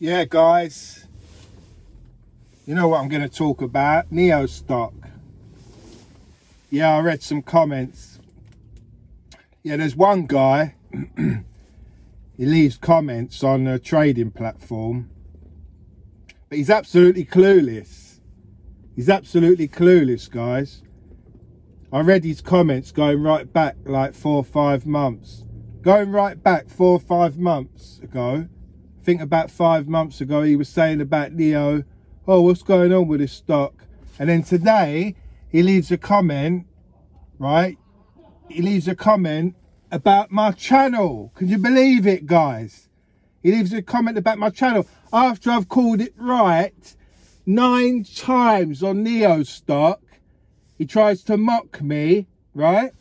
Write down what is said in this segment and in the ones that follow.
Yeah guys, you know what I'm going to talk about, Nio stock. Yeah, I read some comments. Yeah, there's one guy, he leaves comments on a trading platform, but he's absolutely clueless. He's absolutely clueless, guys. I read his comments going right back like 4 or 5 months. Going right back 4 or 5 months ago. I think about 5 months ago he was saying about Nio, oh, what's going on with this stock? And then today he leaves a comment, right? He leaves a comment about my channel. Can you believe it, guys? He leaves a comment about my channel after I've called it right 9 times on Nio stock. He tries to mock me, right?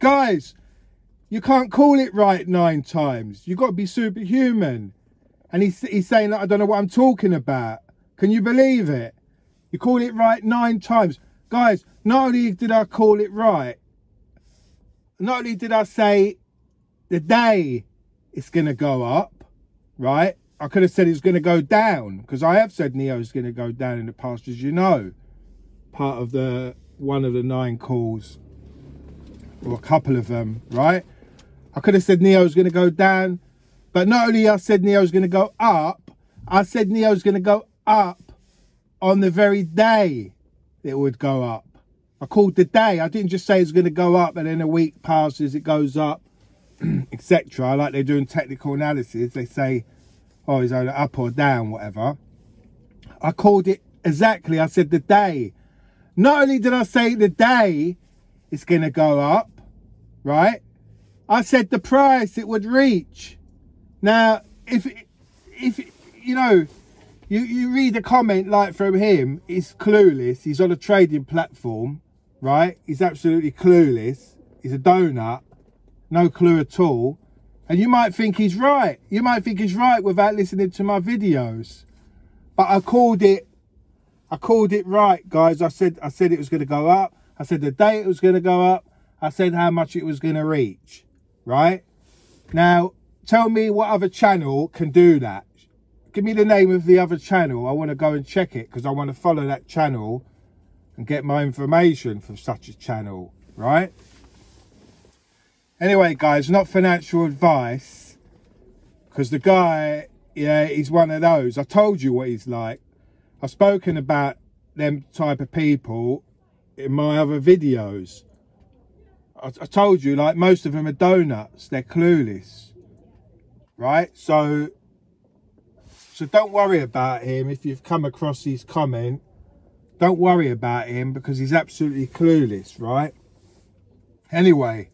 Guys, you can't call it right 9 times. You've got to be superhuman. And he's saying that I don't know what I'm talking about. Can you believe it? You call it right 9 times. Guys, not only did I call it right, not only did I say the day it's going to go up, right? I could have said it's going to go down, because I have said Nio is going to go down in the past, as you know. Part of the one of the 9 calls, or a couple of them, right? I could have said Nio is going to go down, but not only I said Nio is going to go up, I said Nio is going to go up on the very day it would go up. I called the day. I didn't just say it's going to go up and then a week passes, it goes up, etc. Like they're doing technical analysis. They say, oh, it's either up or down, whatever. I called it exactly. I said the day. Not only did I say the day it's going to go up, right? I said the price it would reach. Now, if you know, you read a comment like from him, he's clueless. He's on a trading platform, right? He's absolutely clueless. He's a donut, no clue at all. And you might think he's right. You might think he's right without listening to my videos. But I called it right, guys. I said it was going to go up. I said the day it was going to go up. I said how much it was going to reach, right? Now, tell me what other channel can do that. Give me the name of the other channel. I want to go and check it, because I want to follow that channel and get my information from such a channel, right? Anyway, guys, not financial advice, because the guy, yeah, he's one of those. I told you what he's like. I've spoken about them type of people in my other videos. I told you, like, most of them are donuts. They're clueless, right? So don't worry about him. If you've come across his comment, don't worry about him, because he's absolutely clueless, right? Anyway,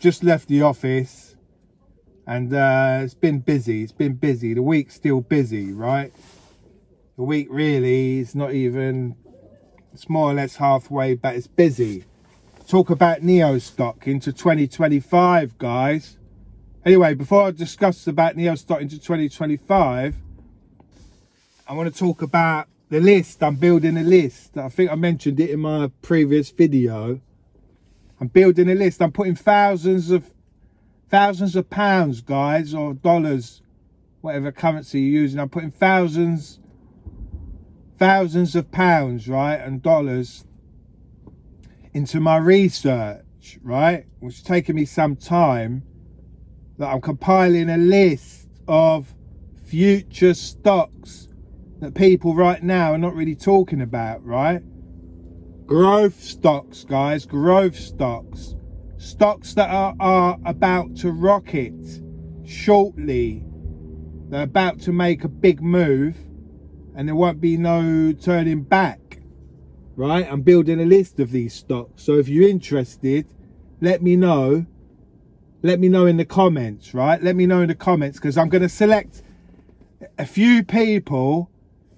just left the office, and it's been busy. It's been busy. The week's still busy, right? The week really is not even... It's more or less halfway, but it's busy. Talk about Nio stock into 2025, guys. Anyway, before I discuss about Nio stock into 2025, I want to talk about the list. I'm building a list. I think I mentioned it in my previous video. I'm building a list. I'm putting thousands of pounds, guys, or dollars, whatever currency you're using. I'm putting thousands of pounds, right, and dollars into my research, right, which is taking me some time. That I'm compiling a list of future stocks that people right now are not really talking about, right? Growth stocks, guys, growth stocks, stocks that are about to rocket shortly. They're about to make a big move, and there won't be no turning back, right? I'm building a list of these stocks. So if you're interested, let me know. Let me know in the comments, right? Let me know in the comments, because I'm going to select a few people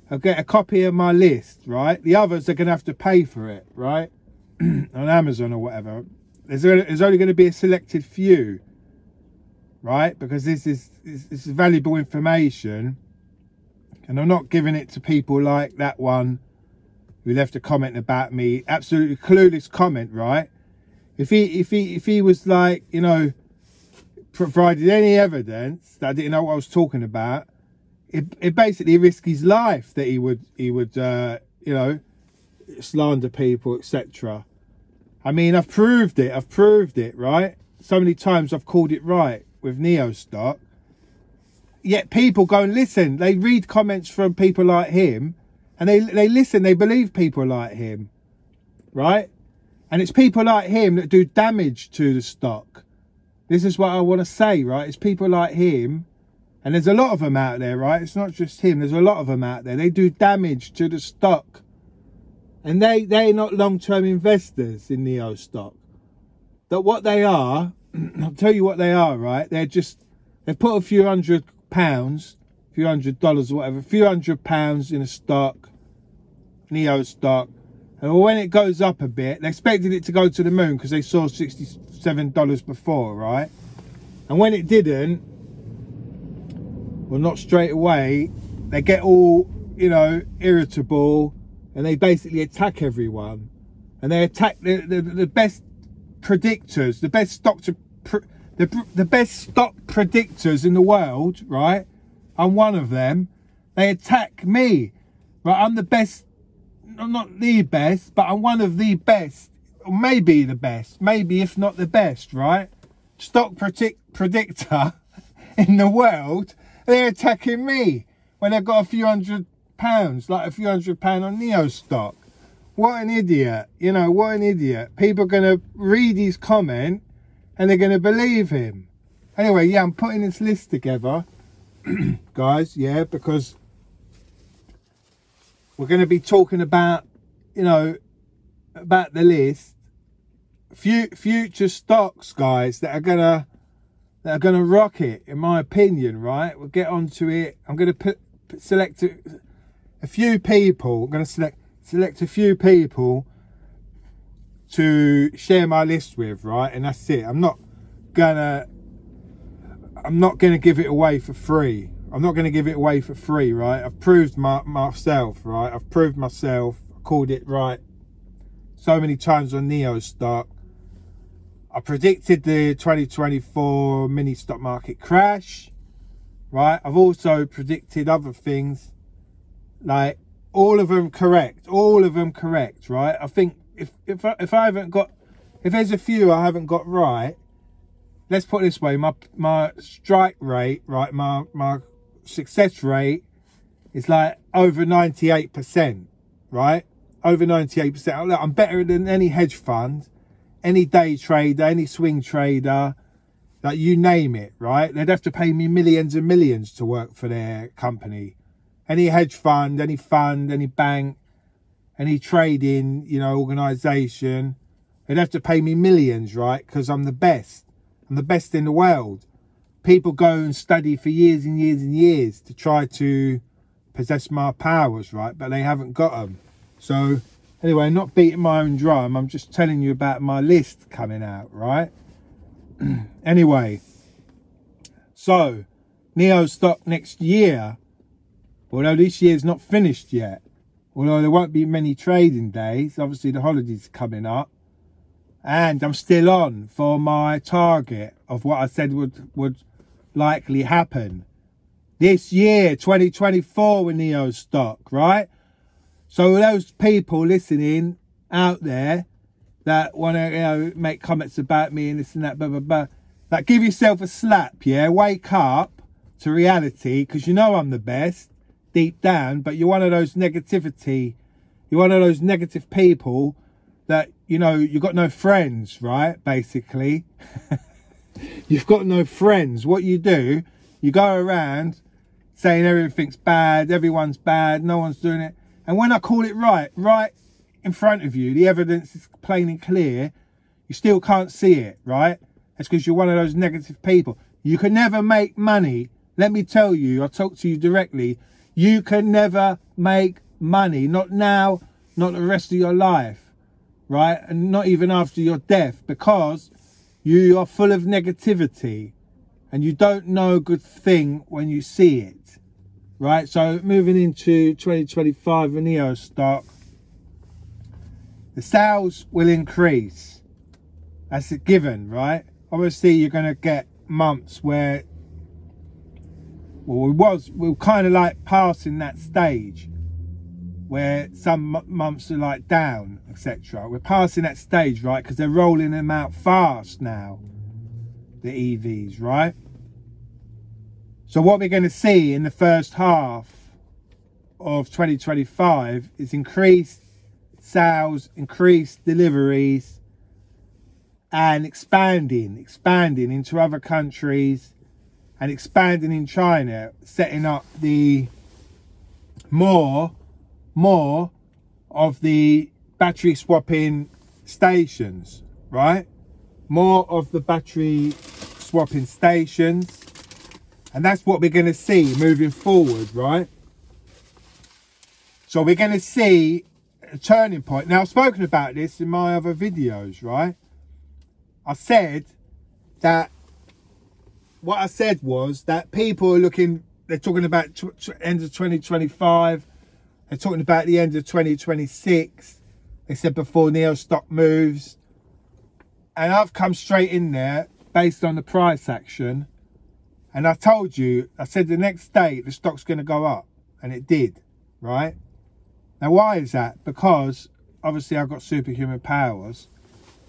who'll get a copy of my list, right? The others are going to have to pay for it, right? On Amazon or whatever. There's only going to be a selected few, right? Because this is valuable information. And I'm not giving it to people like that one who left a comment about me. Absolutely clueless comment, right? If he was like, you know, provided any evidence that I didn't know what I was talking about, it basically risked his life that he would you know, slander people, etc. I mean, I've proved it, right? So many times I've called it right with Nio stock. Yet people go and listen. They read comments from people like him, and they listen. They believe people like him, right? And it's people like him that do damage to the stock. This is what I want to say, right? It's people like him, and there's a lot of them out there, right? It's not just him. There's a lot of them out there. They do damage to the stock. And they're not long-term investors in Nio stock. But what they are, I'll tell you what they are, right? They're just, they've put a few hundred pounds, a few $100 or whatever, a few £100 in a stock, Nio stock. And when it goes up a bit, they expected it to go to the moon because they saw $67 before, right? And when it didn't, well, not straight away, they get all, you know, irritable, and they basically attack everyone. And they attack the best predictors, the best stock predictors in the world, right? I'm one of them. They attack me, right? I'm the best. I'm not the best, but I'm one of the best, or maybe the best, maybe if not the best, right? Stock predictor in the world. They're attacking me when they've got a few £100, like a few £100 on Nio stock. What an idiot, you know, what an idiot. People are going to read his comment and they're going to believe him. Anyway, yeah, I'm putting this list together, guys, yeah, because we're going to be talking about, you know, about the list, future stocks, guys, that are going to rock it, in my opinion, right? We'll get onto it. I'm going to select a few people. I'm going to select a few people to share my list with, right? And that's it. I'm not going to give it away for free. I'm not going to give it away for free, right? I've proved myself, right? I've proved myself. I called it right so many times on Nio stock. I predicted the 2024 mini stock market crash, right? I've also predicted other things, like all of them correct, right? I think if I haven't got, if there's a few I haven't got right, let's put it this way, my strike rate, right, my success rate is like over 98%, right? Over 98%. I'm better than any hedge fund, any day trader, any swing trader, like you name it, right? They'd have to pay me millions and millions to work for their company. Any hedge fund, any bank, any trading, you know, organisation, they'd have to pay me millions, right? Because I'm the best. I'm the best in the world. People go and study for years and years and years to try to possess my powers, right? But they haven't got them. So anyway, I'm not beating my own drum. I'm just telling you about my list coming out, right? Anyway, so Nio stock next year, although this year's not finished yet, although there won't be many trading days, obviously the holidays coming up, and I'm still on for my target of what I said would likely happen this year, 2024, with Nio stock, right? So those people listening out there that want to, you know, make comments about me and this and that, blah, blah, blah, like, give yourself a slap, yeah? Wake up to reality, because you know I'm the best deep down, but you're one of those negativity, you're one of those negative people that, you know, you've got no friends, right? Basically, you've got no friends. What you do, you go around saying everything's bad, everyone's bad, no one's doing it. And when I call it right in front of you, the evidence is plain and clear, you still can't see it, right? That's because you're one of those negative people. You can never make money. Let me tell you, I'll talk to you directly. You can never make money. Not now, not the rest of your life, right? And not even after your death, because you are full of negativity and you don't know a good thing when you see it. Right, so moving into 2025 Nio stock, the sales will increase. That's a given, right? Obviously, you're going to get months where well, we were kind of like passing that stage where some months are like down, etc. We're passing that stage, right? Because they're rolling them out fast now, the EVs, right? So what we're going to see in the first half of 2025 is increased sales, increased deliveries, and expanding into other countries, and expanding in China, setting up the more of the battery swapping stations, right? More of the battery swapping stations. And that's what we're going to see moving forward, right? So we're going to see a turning point. Now, I've spoken about this in my other videos, right? I said that what I said was that people are looking, they're talking about end of 2025. They're talking about the end of 2026. They said before Nio stock moves. And I've come straight in there based on the price action. And I told you, I said the next day the stock's going to go up. And it did, right? Now, why is that? Because, obviously, I've got superhuman powers.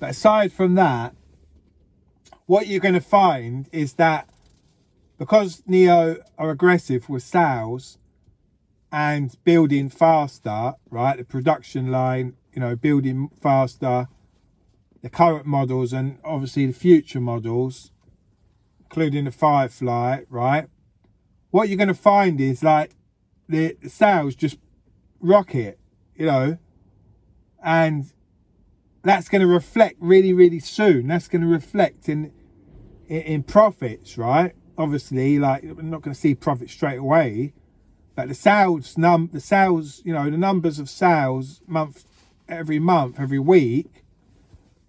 But aside from that, what you're going to find is that because Nio are aggressive with sales and building faster, right? The production line, you know, building faster, the current models and obviously the future models, including the Firefly, right? What you're going to find is like the sales just rocket, you know, and that's going to reflect really, really soon. That's going to reflect in profits, right? Obviously, like we're not going to see profits straight away, but the sales, you know, the numbers of sales month, every week,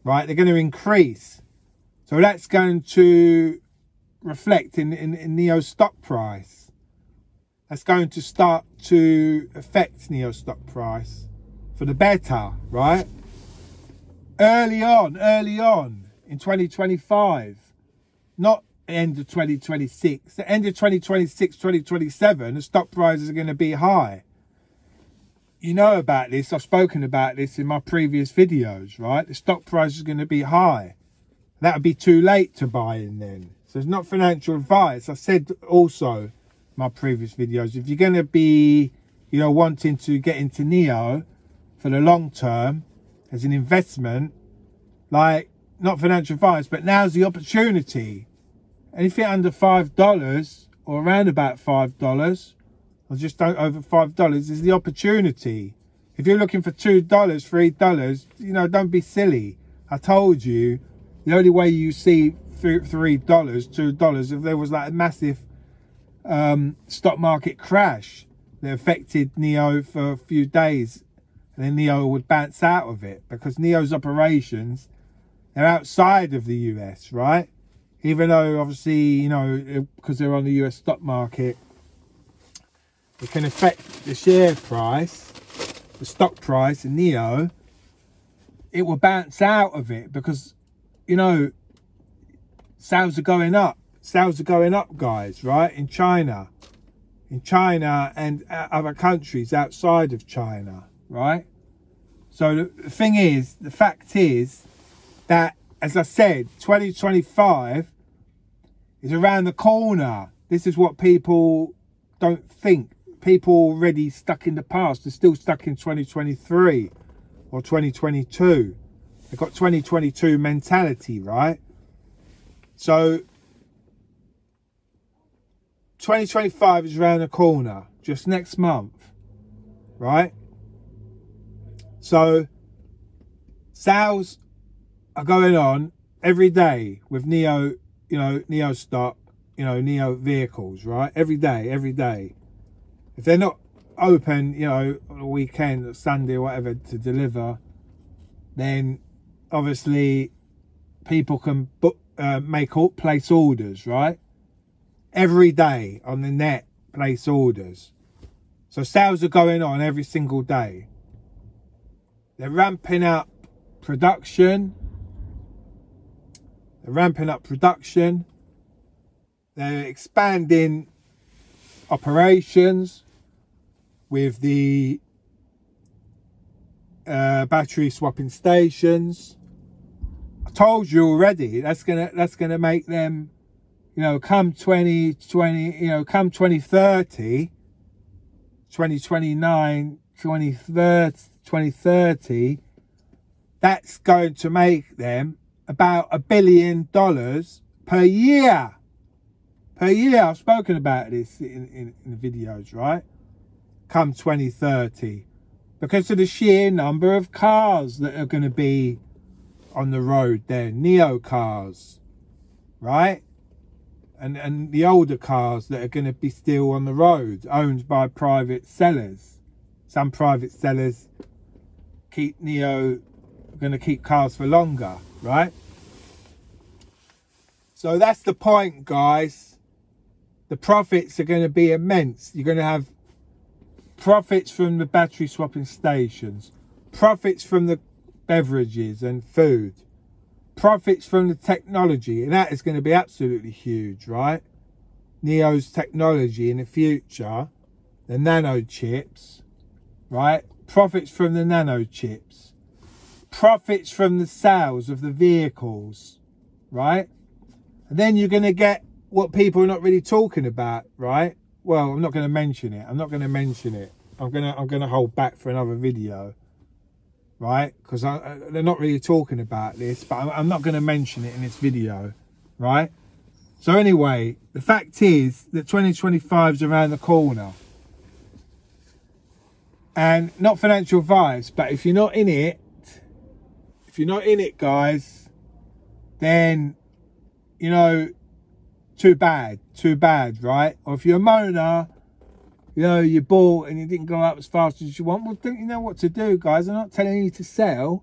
right? They're going to increase, so that's going to reflect in Nio's stock price. That's going to start to affect Nio's stock price for the better, right? Early on in 2025, not end of 2026. The end of 2026, 2027, the stock prices are going to be high. You know about this. I've spoken about this in my previous videos, right? The stock price is going to be high. That would be too late to buy in then. So it's not financial advice. I said also in my previous videos, if you're going to be, you know, wanting to get into Nio for the long term as an investment, like not financial advice, but now's the opportunity. Anything under $5 or around about $5 or just over $5 is the opportunity. If you're looking for $2, $3, you know, don't be silly. I told you the only way you see $3, $2, if there was like a massive stock market crash that affected Nio for a few days, and then Nio would bounce out of it, because Nio's operations are outside of the US, right? Even though obviously, you know, because they're on the US stock market, it can affect the share price, the stock price in Nio. It will bounce out of it because, you know, sales are going up. Sales are going up, guys, right? In China and other countries outside of China, right? So the fact is that, as I said, 2025 is around the corner. This is what people don't think. People already stuck in the past. They're still stuck in 2023 or 2022. They've got 2022 mentality, right? So 2025 is around the corner, just next month, right? So sales are going on every day with Nio, you know, Nio stock, you know, Nio vehicles, right? Every day. If they're not open, you know, on a weekend or Sunday or whatever to deliver, then obviously people can book, place orders, right? Every day on the net, place orders. So sales are going on every single day. They're ramping up production. They're expanding operations with the battery swapping stations. I told you already, that's gonna make them, you know, come 2020, you know, come 2030, 2029, 2030, that's going to make them about $1 billion per year. Per year, I've spoken about this in the videos, right? Come 2030, because of the sheer number of cars that are going to be on the road there, Nio cars, right? And the older cars that are going to be still on the road, owned by private sellers. Some private sellers keep Nio, going to keep cars for longer, right? So that's the point, guys. The profits are going to be immense. You're going to have profits from the battery swapping stations, profits from the beverages and food, profits from the technology, and that is going to be absolutely huge, right? Nio's technology in the future, the nano chips, right? Profits from the nano chips, profits from the sales of the vehicles, right? And then you're going to get what people are not really talking about, right? Well, I'm not going to mention it. I'm going to hold back for another video, right? Because they're not really talking about this, but I'm not going to mention it in this video, right? So anyway, the fact is that 2025 is around the corner. And not financial advice, but if you're not in it, guys, then, you know, too bad, right? Or if you're a moaner, you know, you bought and you didn't go up as fast as you want, well, don't you know what to do, guys? I'm not telling you to sell,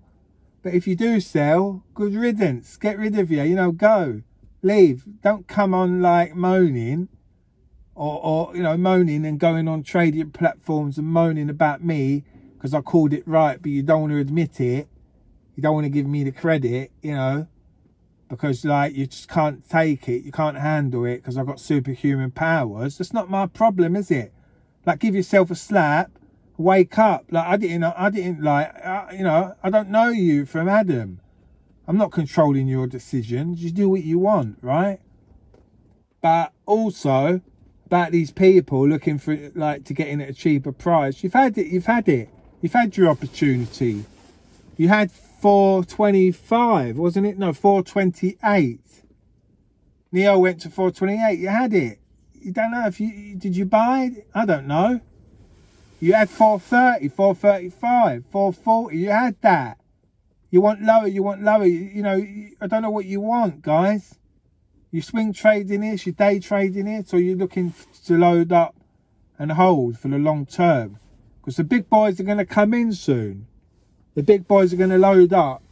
but if you do sell, good riddance, get rid of you, you know, go, leave. Don't come on like moaning or you know, moaning and going on trading platforms and moaning about me because I called it right, but you don't want to admit it. You don't want to give me the credit, you know, because, like, you just can't take it. You can't handle it because I've got superhuman powers. That's not my problem, is it? Like, give yourself a slap, wake up. Like, I don't know you from Adam. I'm not controlling your decisions. You do what you want, right? But also, about these people looking for, like, to get in at a cheaper price. You've had it. You've had your opportunity. You had 425, wasn't it? No, 428. Nio went to 428. You had it. You don't know if you did. You buy it? I don't know. You had 430, 435, 440. You had that. You want lower. You know, I don't know what you want, guys. You swing trading it, you day trading it, or you're looking to load up and hold for the long term, because the big boys are going to come in soon. The big boys are going to load up,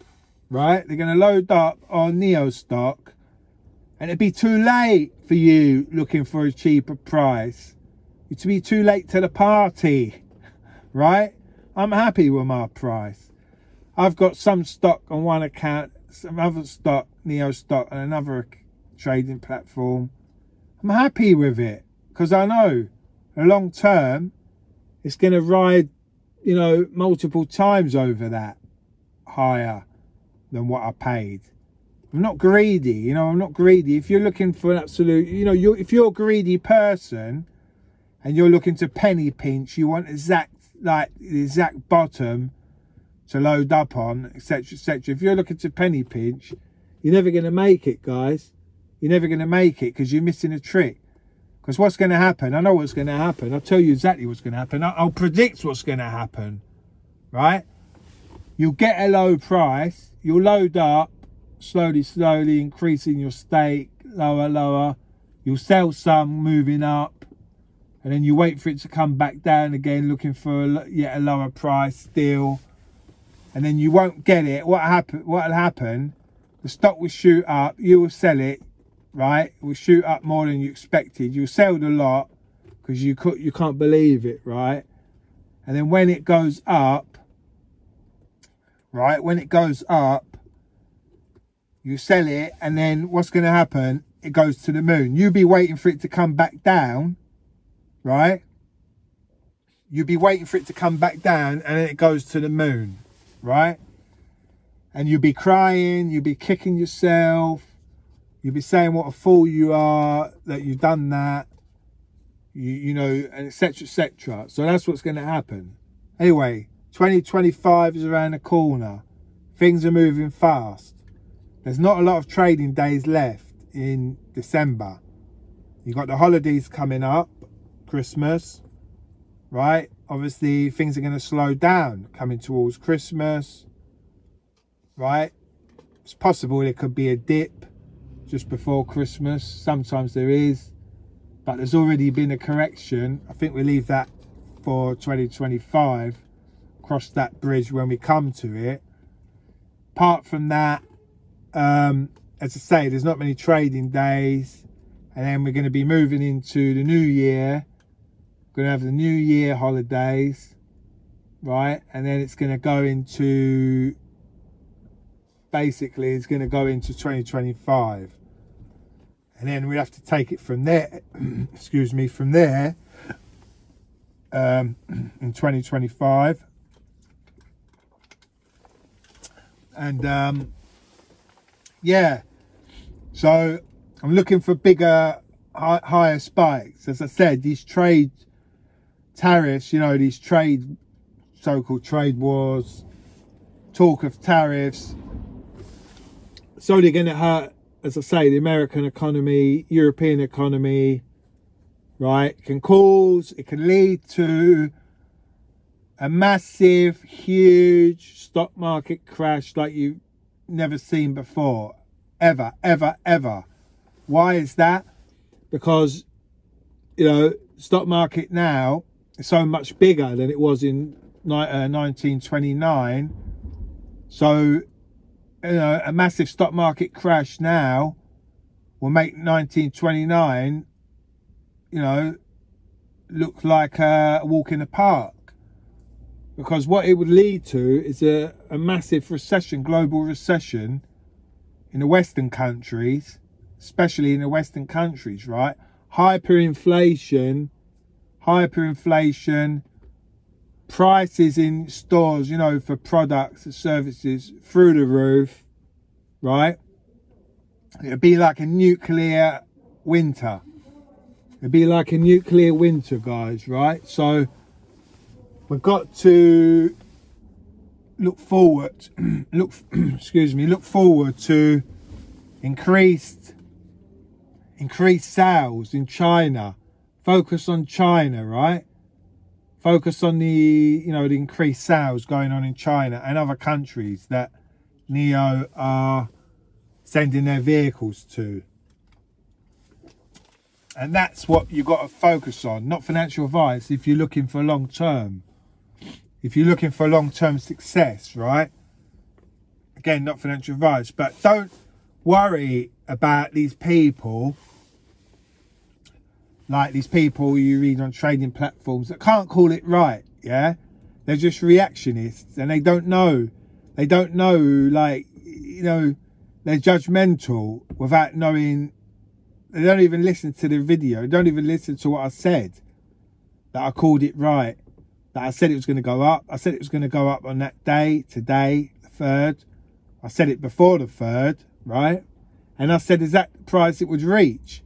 right? They're going to load up on Nio stock. And it'd be too late for you looking for a cheaper price. It'd be too late to the party, right? I'm happy with my price. I've got some stock on one account, some other stock, Nio stock, on another trading platform. I'm happy with it because I know the long term it's going to ride, you know, multiple times over that higher than what I paid. I'm not greedy, you know, I'm not greedy. If you're looking for an absolute, you know, if you're a greedy person and you're looking to penny pinch, you want exact, like the exact bottom to load up on, etc., etc. If you're looking to penny pinch, you're never going to make it, guys. You're never going to make it because you're missing a trick. Because what's going to happen? I know what's going to happen. I'll tell you exactly what's going to happen. I'll predict what's going to happen, right? You'll get a low price. You'll load up, slowly, slowly, increasing your stake, lower, lower. You'll sell some, moving up. And then you wait for it to come back down again, looking for yet a lower price still. And then you won't get it. What'll happen? The stock will shoot up. You will sell it. Right, it will shoot up more than you expected. You'll sell the lot because you can't believe it, right? And then when it goes up, right, when it goes up, you sell it, and then what's going to happen? It goes to the moon. You'll be waiting for it to come back down, right? You'd be waiting for it to come back down and it goes to the moon, right? And you'd be crying, you'd be kicking yourself, you'd be saying what a fool you are, that you've done that, you know, and etc, etc. So that's what's going to happen. Anyway, 2025 is around the corner. Things are moving fast. There's not a lot of trading days left in December. You've got the holidays coming up, Christmas, right? Obviously, things are going to slow down coming towards Christmas, right? It's possible there could be a dip just before Christmas. Sometimes there is, but there's already been a correction. I think we leave that for 2025, cross that bridge when we come to it. Apart from that, as I say, there's not many trading days, and then we're going to be moving into the new year. We're going to have the new year holidays, right? And then it's going to go into, basically it's going to go into 2025, and then we have to take it from there excuse me, from there in 2025. And yeah, so I'm looking for bigger, higher spikes. As I said, these trade tariffs, you know, these trade, so-called trade wars, talk of tariffs. So they're going to hurt, as I say, the American economy, European economy, right? It can cause, it can lead to a massive, huge stock market crash like you've never seen before, ever, ever, ever. Why is that? Because, you know, stock market now is so much bigger than it was in 1929. So, you know, a massive stock market crash now will make 1929, you know, look like a walk in the park. Because what it would lead to is a massive recession, global recession in the Western countries. Especially in the Western countries, right? Hyperinflation, prices in stores, you know, for products and services through the roof, right? It'd be like a nuclear winter. It'd be like a nuclear winter, guys, right? So we've got to look forward, look forward to increased sales in China. Focus on China, right? Focus on the, you know, the increased sales going on in China and other countries that Nio are sending their vehicles to. And that's what you've got to focus on, not financial advice if you're looking for long term. If you're looking for long-term success, right? Again, not financial advice, but don't worry about these people, like these people you read on trading platforms that can't call it right. Yeah, they're just reactionists, and they don't know, like, you know, they're judgmental without knowing. They don't even listen to the video. They don't even listen to what I said, that I called it right, that I said it was going to go up. I said it was going to go up on that day, today, the 3rd. I said it before the 3rd, right? And I said exact price it would reach.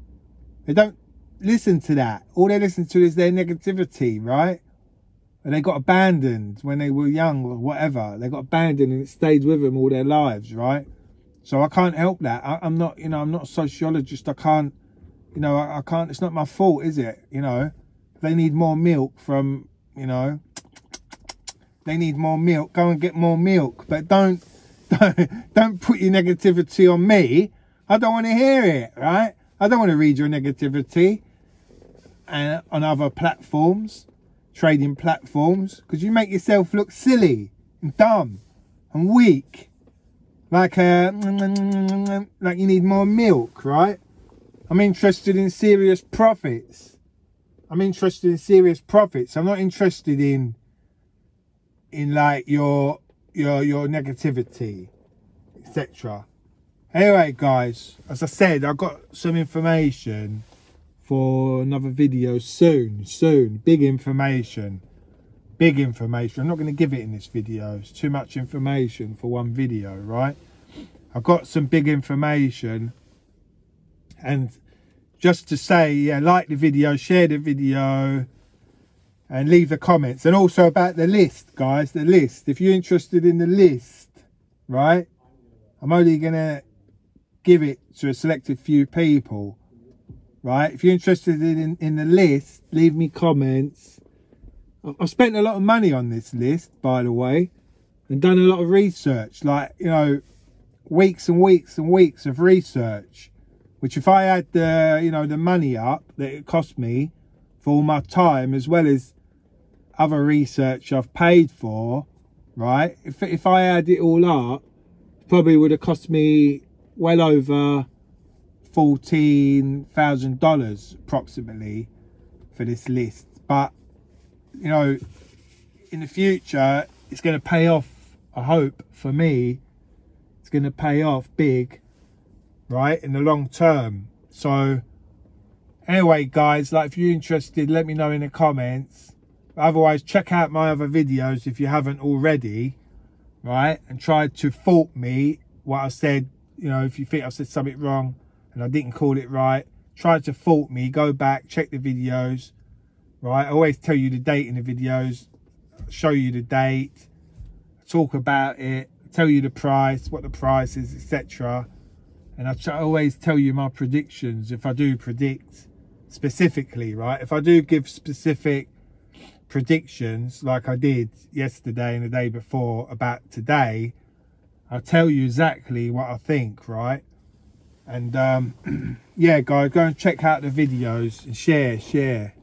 They don't listen to that. All they listen to is their negativity, right? And they got abandoned when they were young or whatever. They got abandoned and it stayed with them all their lives, right? So I can't help that. I'm not, you know, I'm not a sociologist. I can't, you know, I can't, it's not my fault, is it? You know, they need more milk from, you know, they need more milk. Go and get more milk. But don't put your negativity on me. I don't want to hear it, right? I don't want to read your negativity and on other platforms, trading platforms, because you make yourself look silly and dumb and weak, like you need more milk, right? I'm interested in serious profits. I'm not interested in like your negativity, etc. Anyway, guys, as I said, I've got some information for another video soon. Big information. I'm not going to give it in this video. It's too much information for one video, right? I've got some big information, and just to say, yeah, like the video, share the video, and leave the comments. And also about the list, guys, the list. If you're interested in the list, right, I'm only going to give it to a selected few people, right? If you're interested in the list, leave me comments. I've spent a lot of money on this list, by the way, and done a lot of research, like, you know, weeks and weeks and weeks of research, which if I had the, you know, the money up that it cost me for all my time, as well as other research I've paid for, right? If I had it all up, it probably would have cost me well over $14,000 approximately for this list. But, you know, in the future, it's going to pay off, I hope, for me. It's going to pay off big, right, in the long term. So anyway, guys, like, if you're interested, let me know in the comments. Otherwise, check out my other videos if you haven't already, right, and try to fault me what I said. You know, if you think I said something wrong and I didn't call it right, try to fault me. Go back, check the videos. Right, I always tell you the date in the videos, show you the date, talk about it, tell you the price, what the price is, etc. And I always tell you my predictions, if I do predict specifically, right? If I do give specific predictions, like I did yesterday and the day before about today, I'll tell you exactly what I think, right? And yeah, guys, go and check out the videos and share.